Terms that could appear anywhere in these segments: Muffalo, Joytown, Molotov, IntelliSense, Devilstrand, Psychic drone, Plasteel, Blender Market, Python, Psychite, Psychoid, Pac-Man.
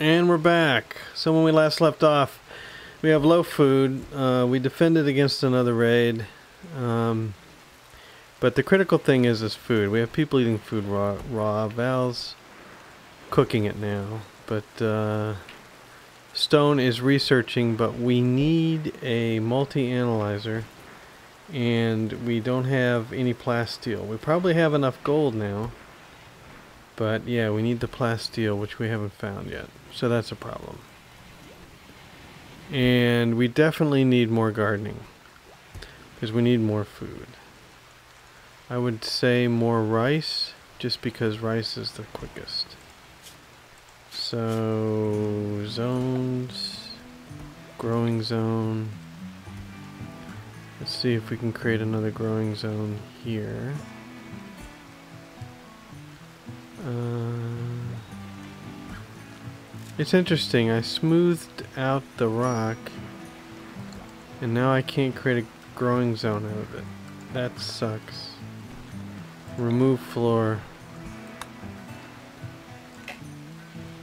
And we're back. So when we last left off, we have low food. We defended against another raid. But the critical thing is this food. We have people eating food raw. Val's cooking it now. But Stone is researching, but we need a multi-analyzer. And we don't have any plasteel. We probably have enough gold now. But yeah, we need the plasteel, which we haven't found yet. So that's a problem. And we definitely need more gardening. Because we need more food. I would say more rice, just because rice is the quickest. So, zones. Growing zone. Let's see if we can create another growing zone here. It's interesting, I smoothed out the rock and now I can't create a growing zone out of it. That sucks. Remove floor.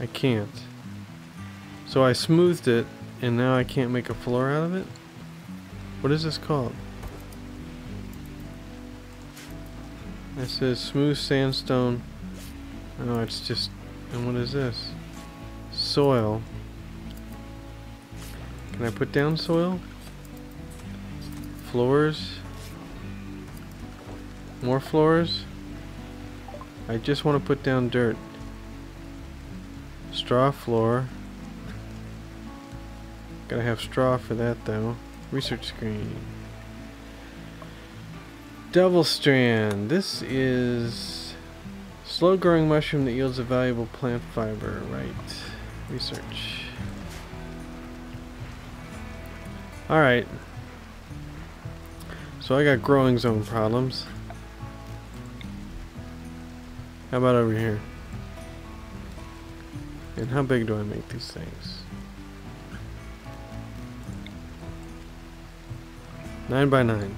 I can't. So I smoothed it and now I can't make a floor out of it? What is this called? It says smooth sandstone. No, it's just... and what is this? Soil. Can I put down soil? Floors? More floors? I just want to put down dirt. Straw floor. Gotta have straw for that though. Research screen. Devilstrand. This is slow growing mushroom that yields a valuable plant fiber. Right. Research. Alright. So I got growing zone problems. How about over here? And how big do I make these things? 9 by 9.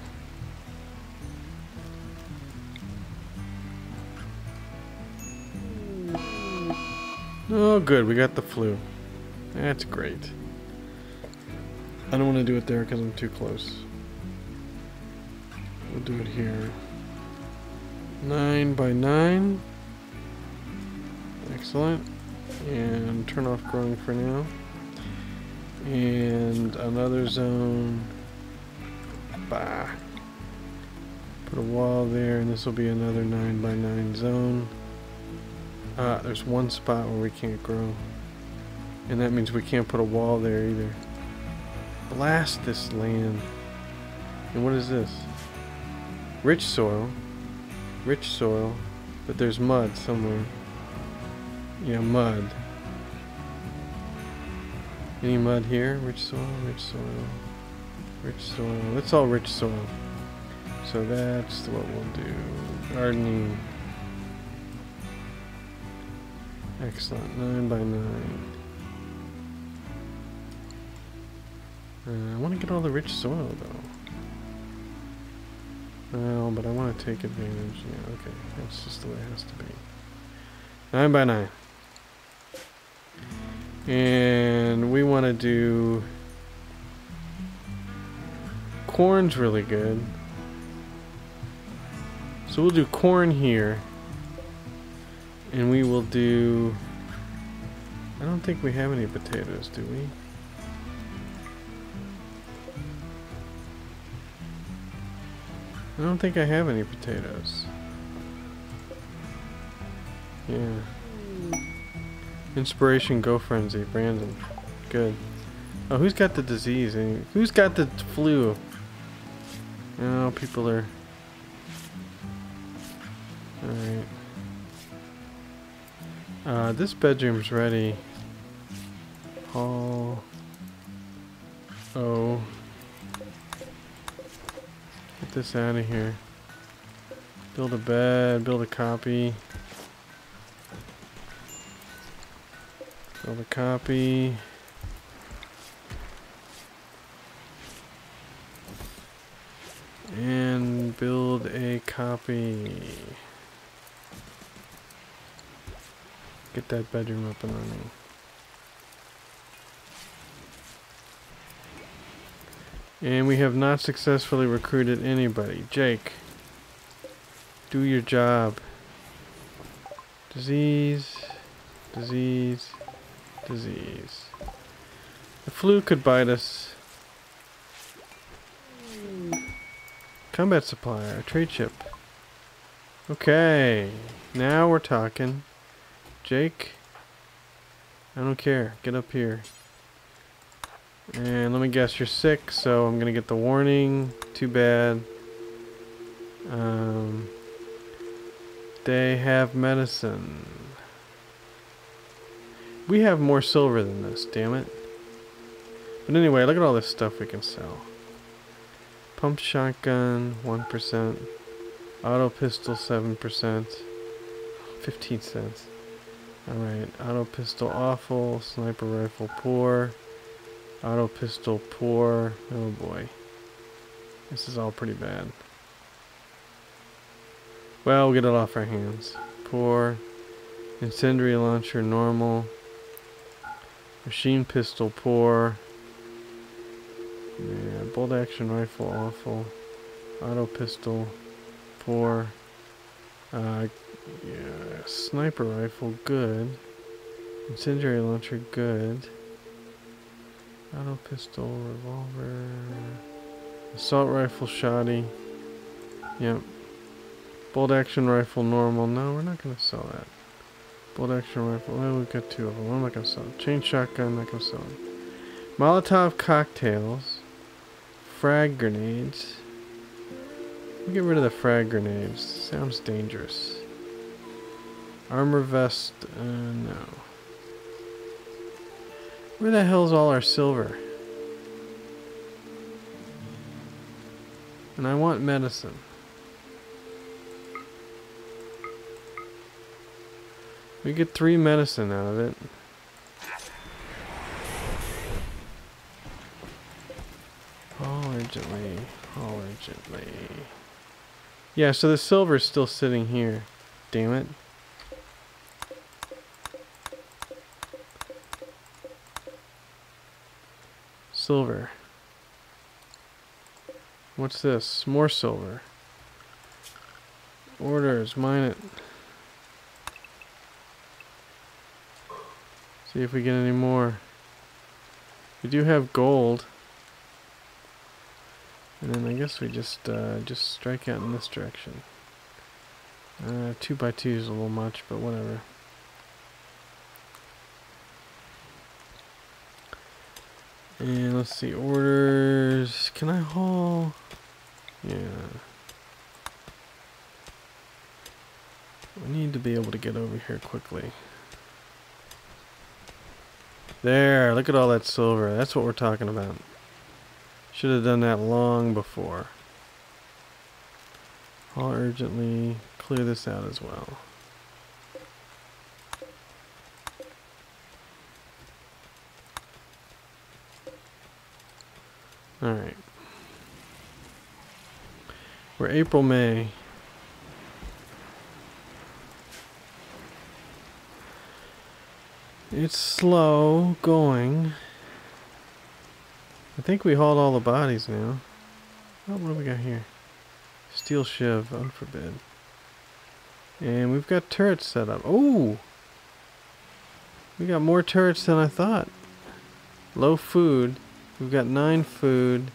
Oh good, we got the flu. That's great. I don't want to do it there because I'm too close. We'll do it here. 9 by 9. Excellent. And turn off growing for now. And another zone. Bah. Put a wall there, and this will be another 9 by 9 zone. There's one spot where we can't grow. And that means we can't put a wall there either. Blast this land. And what is this? Rich soil. Rich soil. But there's mud somewhere. Yeah, mud. Any mud here? Rich soil, rich soil. Rich soil. It's all rich soil. So that's what we'll do. Gardening. Excellent. 9 by 9. I want to get all the rich soil though. No, but I want to take advantage. Yeah, okay. That's just the way it has to be. 9 by 9. And we want to do... corn's really good. So we'll do corn here. And we will do... I don't think we have any potatoes, do we? I don't think I have any potatoes. Yeah. Inspiration, go frenzy. Brandon. Good. Oh, who's got the disease? Who's got the flu? Oh, people are... Alright. This bedroom's ready. Hall. Oh. Get this out of here. Build a bed, build a copy. Build a copy. And build a copy. Get that bedroom up and running. And we have not successfully recruited anybody. Jake, do your job. Disease, disease, disease. The flu could bite us. Combat supplier, trade ship. Okay, now we're talking. Jake, I don't care. Get up here. And let me guess, you're sick, so I'm gonna get the warning. Too bad. They have medicine. We have more silver than this, damn it. But anyway, look at all this stuff we can sell. Pump shotgun, 1%. Auto pistol, 7%. 15 cents. Alright, auto pistol, awful. Sniper rifle, poor. Auto pistol, poor. Oh boy. This is all pretty bad. Well, we'll get it off our hands. Poor. Incendiary launcher, normal. Machine pistol, poor. Yeah, bolt action rifle, awful. Auto pistol, poor. Yeah, sniper rifle, good. Incendiary launcher, good. Auto pistol, revolver, assault rifle, shoddy. Yep. Bolt action rifle, normal. No, we're not gonna sell that. Bolt action rifle. Oh, we've got two of them. I'm not gonna sell it. Chain shotgun, not gonna sell it. Molotov cocktails, frag grenades. We'll get rid of the frag grenades. Sounds dangerous. Armor vest. No. Where the hell's all our silver? And I want medicine. We get 3 medicine out of it. All urgently, all urgently. Yeah, so the silver's still sitting here. Damn it. Silver. What's this? More silver. Orders, mine it. See if we get any more. We do have gold. And then I guess we just strike out in this direction. 2x2 is a little much, but whatever. And let's see, orders. Can I haul? Yeah. We need to be able to get over here quickly. There, look at all that silver. That's what we're talking about. Should have done that long before. Haul urgently. Clear this out as well. Alright. We're April, May. It's slow going. I think we hauled all the bodies now. Oh, what do we got here? Steel shiv, unforbid. And we've got turrets set up. Oh! We got more turrets than I thought. Low food. We've got 9 food.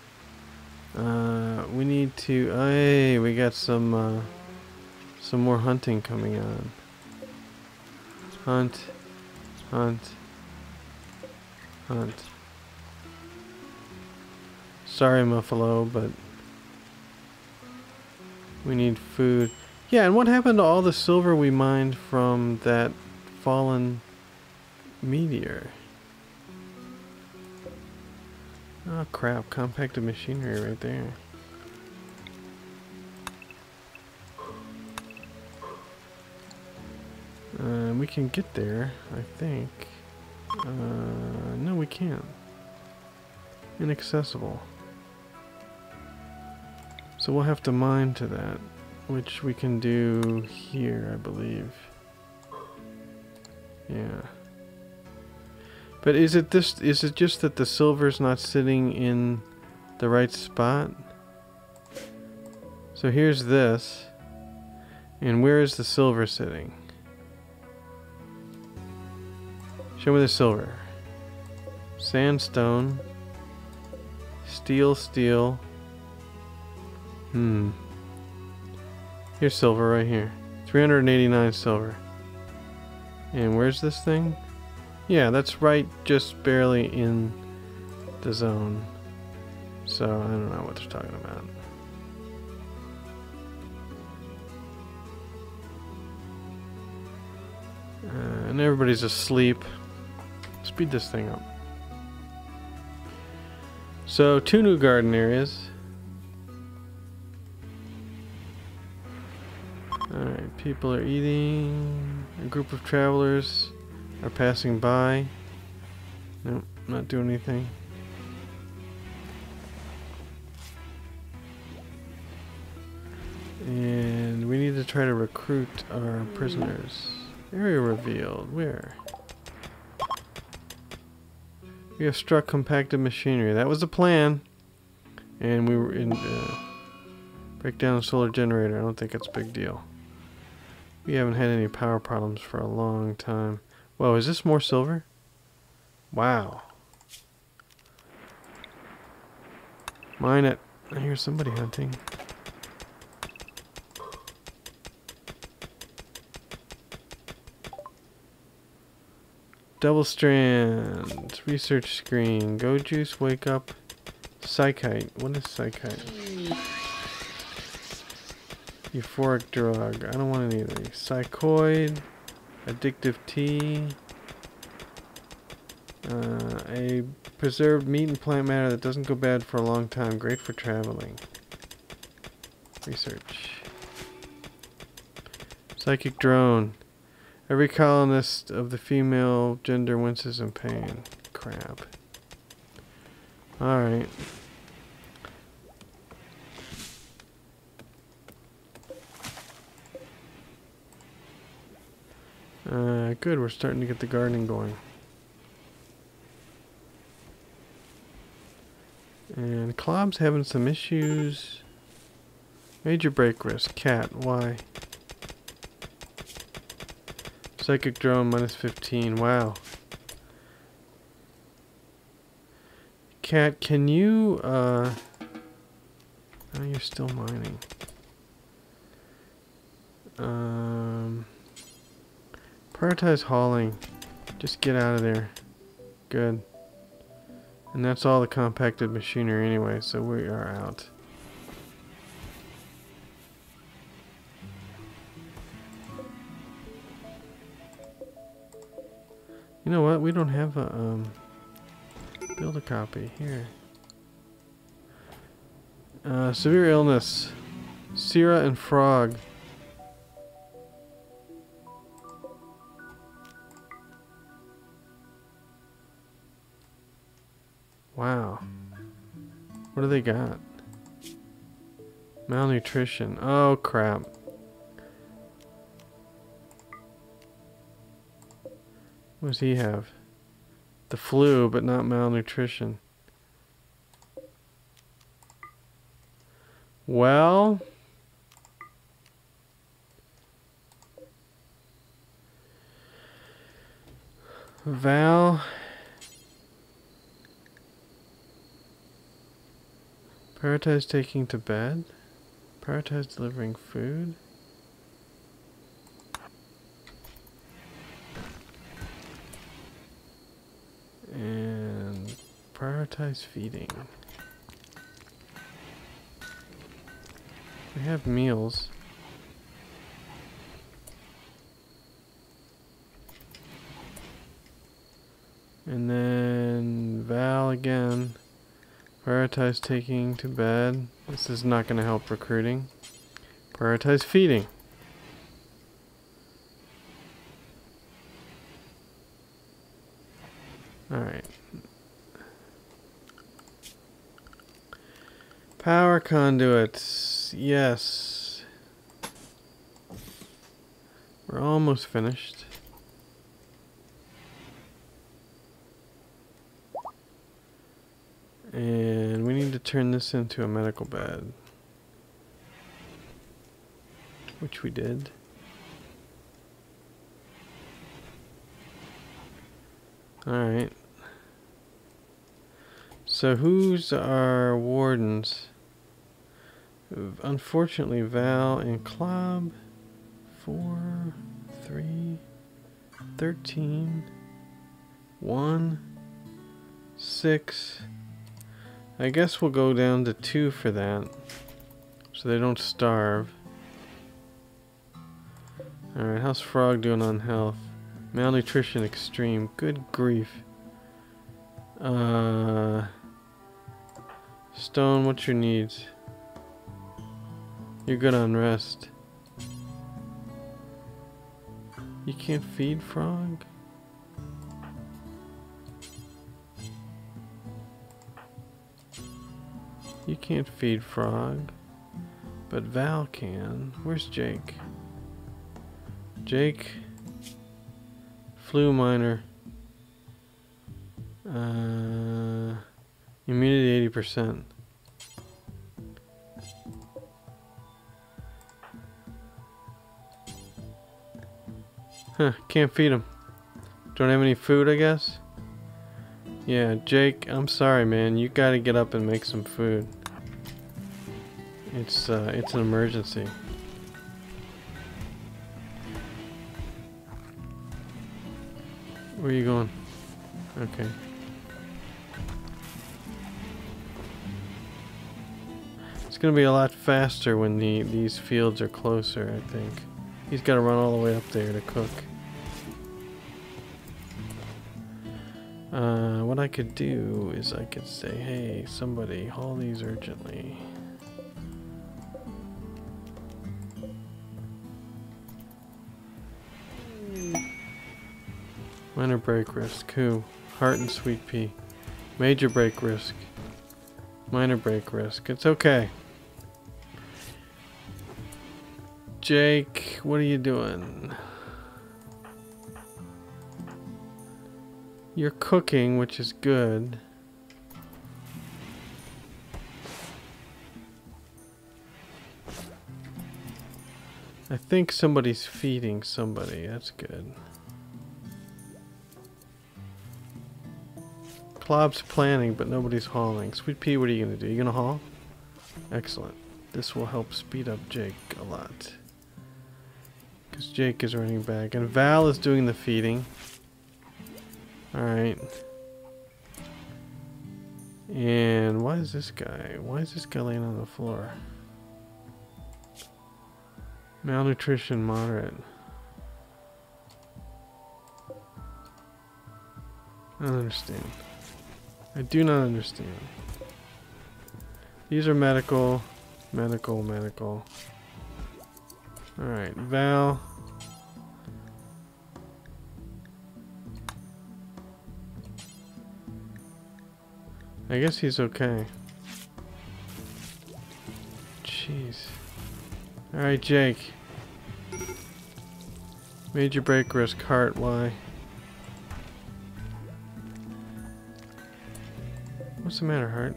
We need to... Hey, we got some more hunting coming on. Hunt. Hunt. Hunt. Sorry, Muffalo, but... we need food. Yeah, and what happened to all the silver we mined from that fallen meteor? Oh crap, compacted machinery right there. We can get there, I think. No, we can't. Inaccessible. So we'll have to mine to that, which we can do here, I believe. Yeah. But is it just that the silver's not sitting in the right spot. So here's this. And where is the silver sitting? Show me the silver. Sandstone. Steel, steel. Here's silver right here. 389 silver. And where's this thing? Yeah, that's right, just barely in the zone. So, I don't know what they're talking about. And everybody's asleep. Speed this thing up. So, 2 new garden areas. Alright, people are eating. A group of travelers are passing by. Nope, not doing anything. And we need to try to recruit our prisoners. Area revealed. Where? We have struck compacted machinery. That was the plan. And we were in... break down a solar generator. I don't think it's a big deal. We haven't had any power problems for a long time. Whoa, is this more silver? Wow. Mine it. I hear somebody hunting. Devilstrand. Research screen. Go juice, wake up. Psychite. What is psychite? Euphoric drug. I don't want any of these. Psychoid. Addictive tea. A preserved meat and plant matter that doesn't go bad for a long time. Great for traveling. Research. Psychic drone. Every colonist of the female gender winces in pain. Crap. Alright. Good, we're starting to get the gardening going. And Clob's having some issues. Major break risk. Cat, why? Psychic drone -15. Wow. Cat, can you oh, you're still mining. Prioritize hauling. Just get out of there. Good. And that's all the compacted machinery anyway, so we are out. You know what? We don't have a, build a copy here. Severe illness. Syrah and frog. Wow. What do they got? Malnutrition. Oh, crap. What does he have? The flu, but not malnutrition. Well... Val... Prioritize taking to bed. Prioritize delivering food. And prioritize feeding. We have meals. And then Val again. Prioritize taking to bed. This is not going to help recruiting. Prioritize feeding. Alright. Power conduits. Yes. We're almost finished. And we need to could turn this into a medical bed, which we did. Alright. So who's our wardens? Unfortunately, Val and Clob. 4, 3, 13, 1, 6. I guess we'll go down to 2 for that, so they don't starve. Alright, how's Frog doing on health? Malnutrition extreme. Good grief. Stone, what's your needs? You're good on rest. You can't feed Frog? You can't feed Frog. But Val can. Where's Jake? Jake. Flu minor. Immunity 80%. Huh, can't feed him. Don't have any food, I guess? Yeah, Jake, I'm sorry, man. You gotta get up and make some food. It's an emergency. Where are you going? Okay. It's gonna be a lot faster when these fields are closer, I think. He's gotta run all the way up there to cook. What I could do is I could say, hey, somebody haul these urgently. Minor break risk, who? Heart and Sweet Pea. Major break risk. Minor break risk. It's okay. Jake, what are you doing? You're cooking, which is good. I think somebody's feeding somebody. That's good. Clob's planning, but nobody's hauling. Sweet Pea, what are you going to do? You going to haul? Excellent. This will help speed up Jake a lot. Because Jake is running back. And Val is doing the feeding. Alright. And why is this guy? Why is this guy laying on the floor? Malnutrition moderate. I don't understand. I do not understand. These are medical, medical, medical. Alright, Val. I guess he's okay. Jeez. Alright, Jake. Major break risk, heart, why? What's the matter, heart?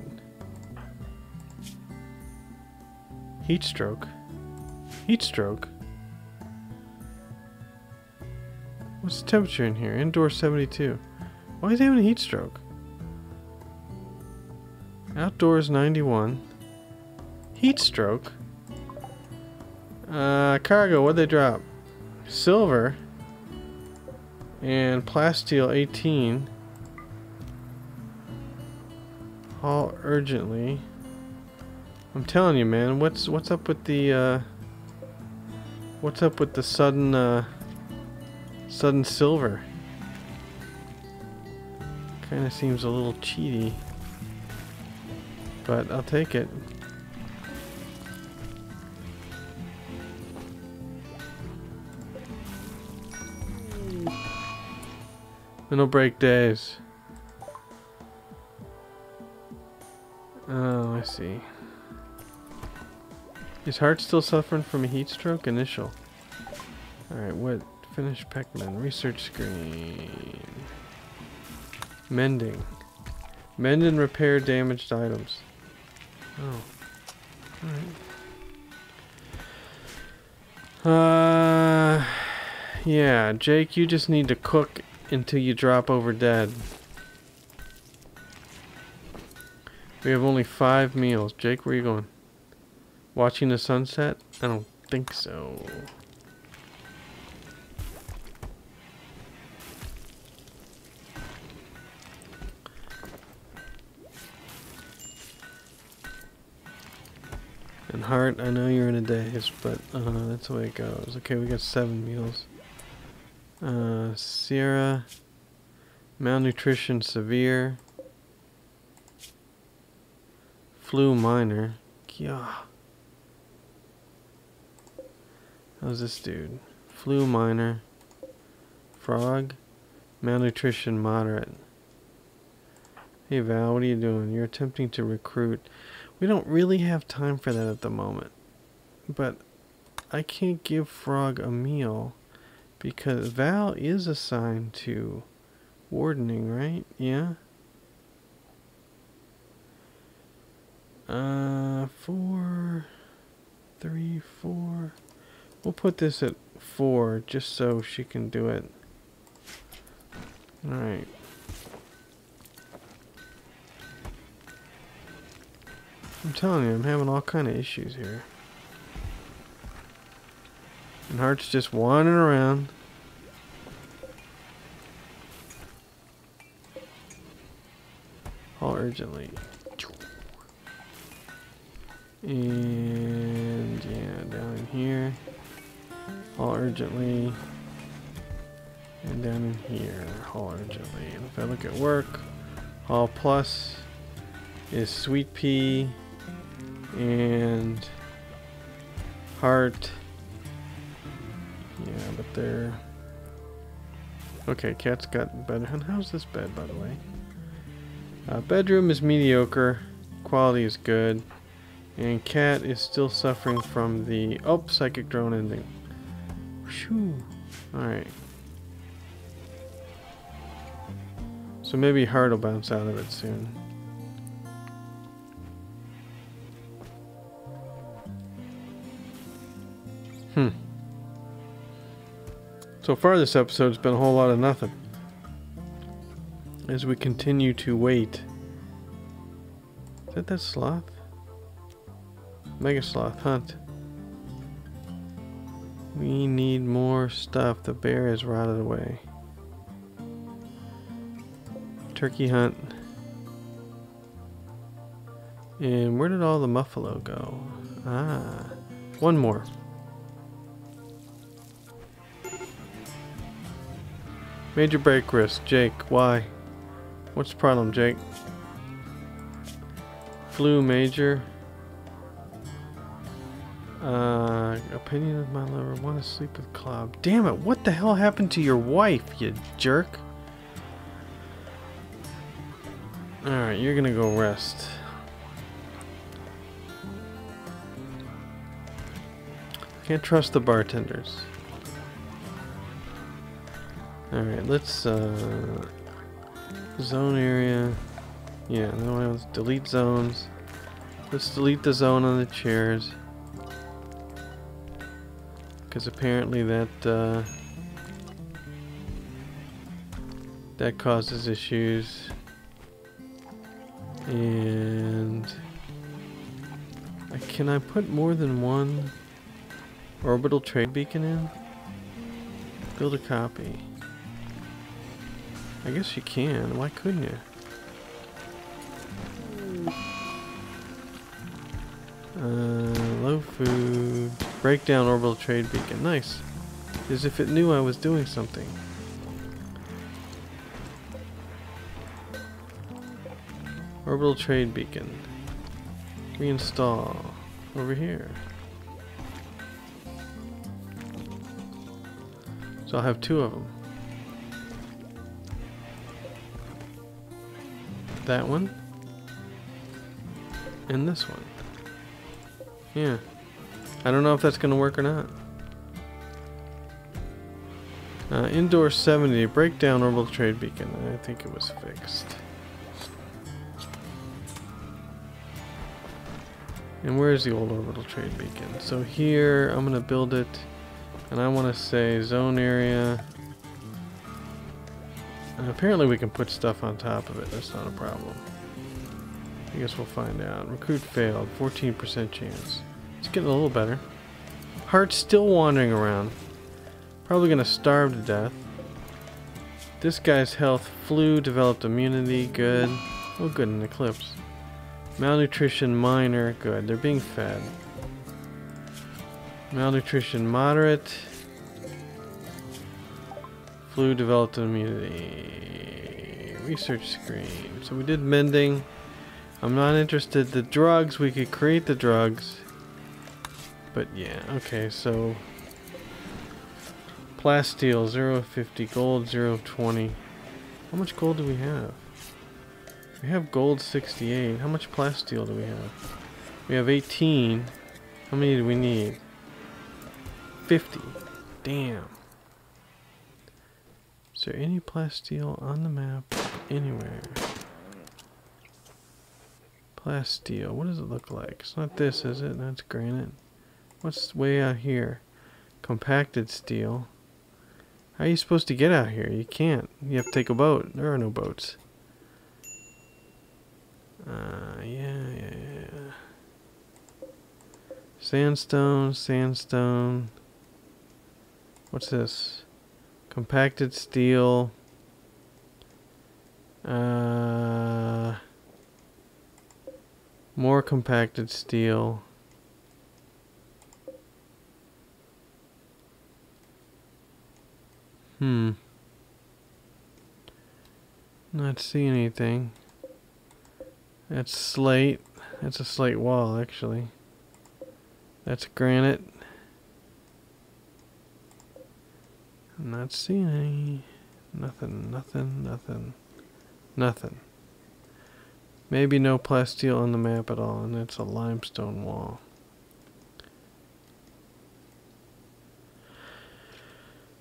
Heat stroke. Heat stroke? What's the temperature in here? Indoor 72. Why is he having a heat stroke? Outdoors 91. Heat stroke? Cargo, what'd they drop? Silver. And plasteel 18. All urgently. I'm telling you, man, what's up with the what's up with the sudden silver? Kinda seems a little cheaty, but I'll take it. Middle break days. Oh, I see. His heart still suffering from a heat stroke? Initial. Alright, what? Finish Pac-Man. Research screen. Mending. Mend and repair damaged items. Oh. Alright. Yeah, Jake, you just need to cook until you drop over dead. We have only 5 meals. Jake, where are you going? Watching the sunset? I don't think so. And Hart, I know you're in a daze, but that's the way it goes. Okay, we got 7 meals. Sierra, malnutrition severe. Flu minor. Yeah. How's this dude? Flu minor. Frog. Malnutrition moderate. Hey Val, what are you doing? You're attempting to recruit. We don't really have time for that at the moment. But I can't give Frog a meal because Val is assigned to wardening, right? Yeah? 4, 3, 4. We'll put this at 4 just so she can do it. Alright. I'm telling you, I'm having all kind of issues here. And Hart's just wandering around. All urgently. And yeah, down in here, all urgently, and down in here, all urgently. And if I look at work, all plus is Sweet Pea and Heart. Yeah, but they're okay. Cat's got better. And how's this bed, by the way? Bedroom is mediocre, quality is good. And Cat is still suffering from the psychic drone ending. Whew. Alright. So maybe Heart will bounce out of it soon. So far this episode's been a whole lot of nothing. As we continue to wait. Is that sloth? Mega sloth hunt. We need more stuff. The bear is rotted away. Turkey hunt. And where did all the muffalo go? Ah, one more. Major break risk. Jake, why? What's the problem, Jake? Flu major. Opinion of my lover. Want to sleep with Clob. Damn it! What the hell happened to your wife, you jerk? All right, you're gonna go rest. Can't trust the bartenders. All right, let's zone area. Yeah, no, let's delete zones. Let's delete the zone on the chairs. Because apparently that that causes issues, and can I put more than one orbital trade beacon in? Build a copy. I guess you can. Why couldn't you? Low food. Breakdown orbital trade beacon. Nice. As if it knew I was doing something. Orbital trade beacon. Reinstall. Over here. So I'll have 2 of them. That one. And this one. Yeah. I don't know if that's going to work or not. Indoor 70, breakdown orbital trade beacon. I think it was fixed. And where's the old orbital trade beacon? So here, I'm gonna build it, and I wanna say zone area. And apparently we can put stuff on top of it, that's not a problem. I guess we'll find out. Recruit failed, 14% chance. It's getting a little better. Heart's still wandering around. Probably gonna starve to death. This guy's health flew, developed immunity, good. Oh good, an eclipse. Malnutrition minor, good. They're being fed. Malnutrition moderate. Flu developed immunity. Research screen. So we did mending. I'm not interested. The drugs, we could create the drugs. But yeah, okay, so. Plasteel, 0.50. Gold, 0.20. How much gold do we have? We have gold 68. How much plasteel do we have? We have 18. How many do we need? 50. Damn. Is there any plasteel on the map anywhere? Plasteel. What does it look like? It's not this, is it? That's granite. What's way out here? Compacted steel. How are you supposed to get out here? You can't. You have to take a boat. There are no boats. Yeah. Sandstone. What's this? Compacted steel. More compacted steel. Not seeing anything. That's slate. That's a slate wall, actually. That's granite. I'm not seeing any. Nothing. Maybe no plasteel on the map at all, and that's a limestone wall.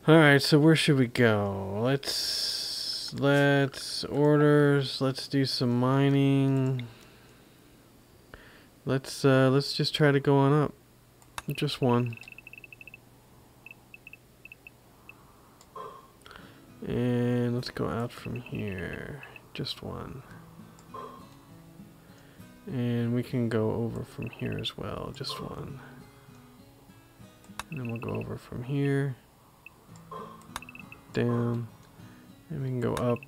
Alright, so where should we go? Let's do some mining. Let's just try to go on up. Just one. And let's go out from here. Just one. And we can go over from here as well. Just one. And then we'll go over from here. Down. And we can go up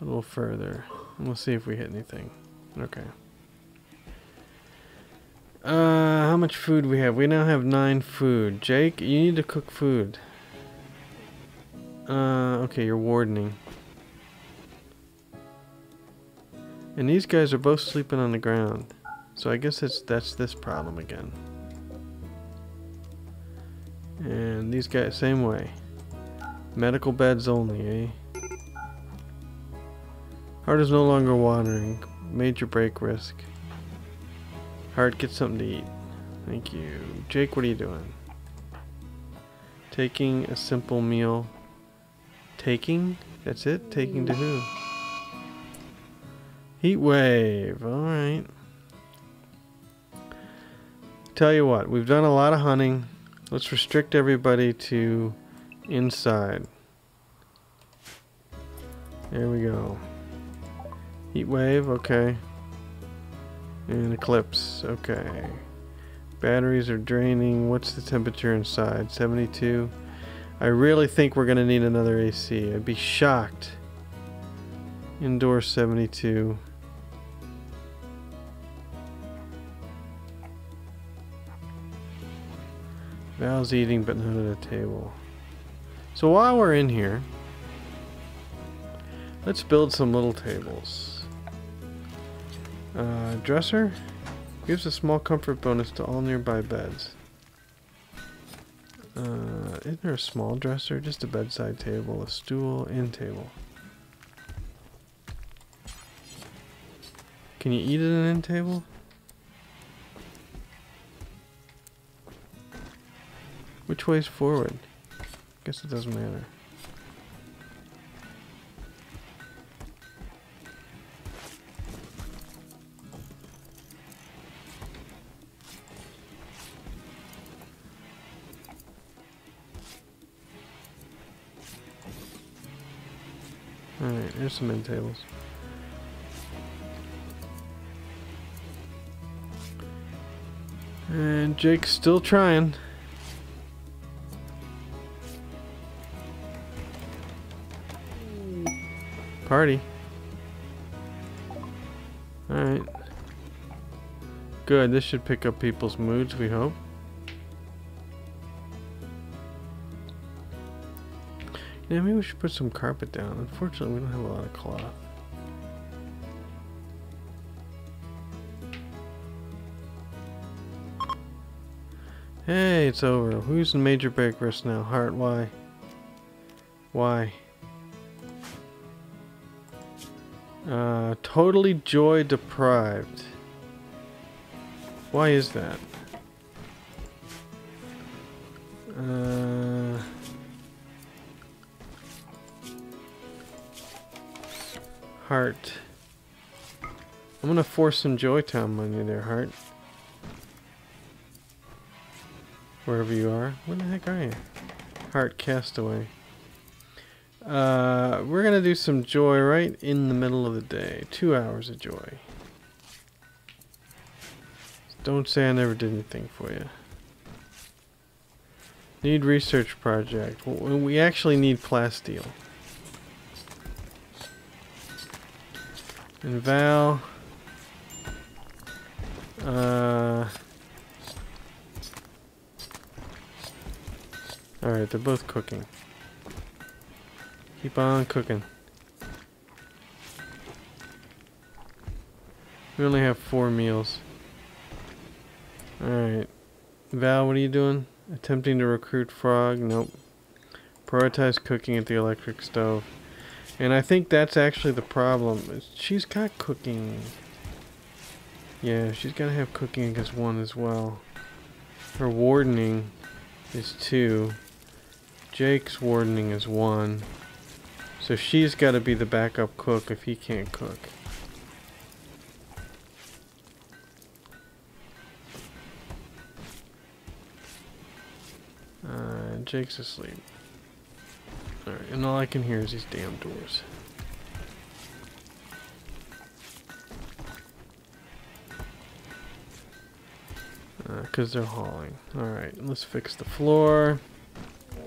a little further. And we'll see if we hit anything. Okay. How much food we have? We now have 9 food. Jake, you need to cook food. Okay, you're wardening. And these guys are both sleeping on the ground. So I guess that's this problem again. And these guys, same way. Medical beds only, eh? Heart is no longer watering. Major break risk. Heart, get something to eat. Thank you. Jake, what are you doing? Taking a simple meal. Taking? That's it? Taking to who? Heat wave. Alright. Tell you what, we've done a lot of hunting. Let's restrict everybody to inside. There we go. Heat wave, okay. And eclipse, okay. Batteries are draining. What's the temperature inside? 72. I really think we're gonna need another AC. I'd be shocked. Indoor 72. Val's eating but not at a table. So while we're in here, let's build some little tables. Dresser gives a small comfort bonus to all nearby beds. Isn't there a small dresser? Just a bedside table, a stool, and table. Can you eat at an end table? Which way's forward? Guess it doesn't matter. Alright, there's some end tables. And Jake's still trying. Party. Alright. Good, this should pick up people's moods, we hope. Yeah, maybe we should put some carpet down. Unfortunately, we don't have a lot of cloth. Hey, it's over. Who's in major break rest now? Heart, why? Why? Totally joy deprived. Why is that? Heart. I'm gonna force some Joytown on you there, Heart. Wherever you are. Where the heck are you? Heart Castaway. We're gonna do some joy right in the middle of the day. 2 hours of joy. Don't say I never did anything for you. Need research project. We actually need plasteel. And Val, alright, they're both cooking. Keep on cooking. We only have 4 meals. Alright. Val, what are you doing? Attempting to recruit Frog? Nope. Prioritize cooking at the electric stove. And I think that's actually the problem. She's got cooking. Yeah, she's got to have cooking against 1 as well. Her wardening is 2. Jake's wardening is 1. So she's got to be the backup cook if he can't cook. Jake's asleep. Alright, and all I can hear is these damn doors. Because they're hauling. Alright, let's fix the floor. I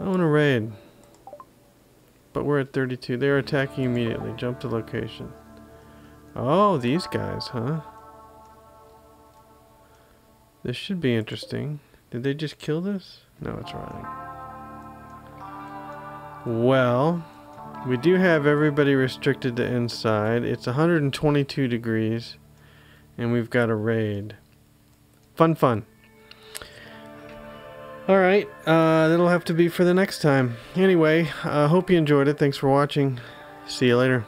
want to raid. But we're at 32. They're attacking immediately. Jump to location. Oh, these guys, huh? This should be interesting. Did they just kill this? No, it's running. Well, we do have everybody restricted to inside. It's 122 degrees, and we've got a raid. Fun, fun. Alright, that'll have to be for the next time. Anyway, hope you enjoyed it. Thanks for watching. See you later.